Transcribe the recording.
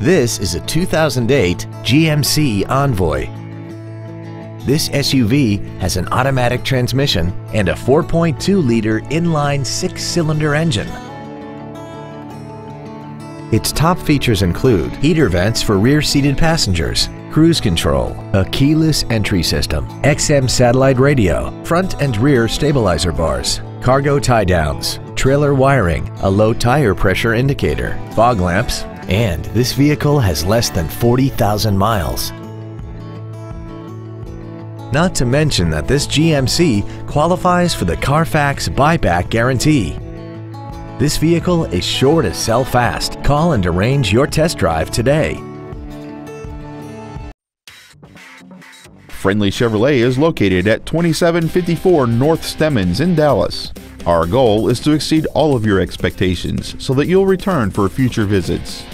This is a 2008 GMC Envoy. This SUV has an automatic transmission and a 4.2-liter inline six-cylinder engine. Its top features include heater vents for rear-seated passengers, cruise control, a keyless entry system, XM satellite radio, front and rear stabilizer bars, cargo tie-downs, trailer wiring, a low tire pressure indicator, fog lamps, and this vehicle has less than 40,000 miles. Not to mention that this GMC qualifies for the Carfax buyback guarantee. This vehicle is sure to sell fast. Call and arrange your test drive today. Friendly Chevrolet is located at 2754 North Stemmons in Dallas. Our goal is to exceed all of your expectations so that you'll return for future visits.